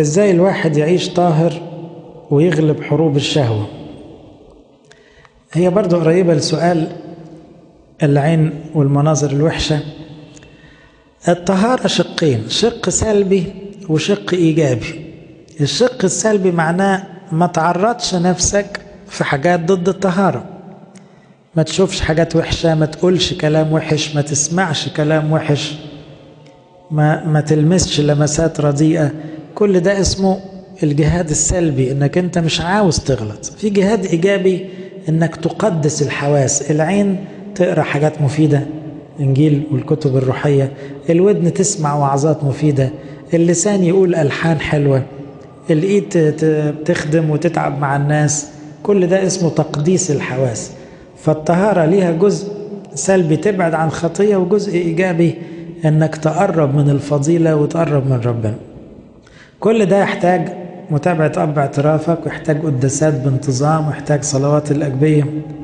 إزاي الواحد يعيش طاهر ويغلب حروب الشهوة؟ هي برضو قريبة لسؤال العين والمناظر الوحشة. الطهارة شقين، شق سلبي وشق إيجابي. الشق السلبي معناه ما تعرضش نفسك في حاجات ضد الطهارة، ما تشوفش حاجات وحشة، ما تقولش كلام وحش، ما تسمعش كلام وحش، ما تلمسش لمسات رديئة. كل ده اسمه الجهاد السلبي، انك انت مش عاوز تغلط. في جهاد إيجابي انك تقدس الحواس. العين تقرأ حاجات مفيدة، إنجيل والكتب الروحية، الودن تسمع وعظات مفيدة، اللسان يقول ألحان حلوة، الإيد تخدم وتتعب مع الناس. كل ده اسمه تقديس الحواس. فالطهارة ليها جزء سلبي تبعد عن خطية، وجزء إيجابي أنك تقرب من الفضيلة وتقرب من ربنا. كل ده يحتاج متابعة أب اعترافك، ويحتاج قداسات بانتظام، ويحتاج صلوات الأجبية.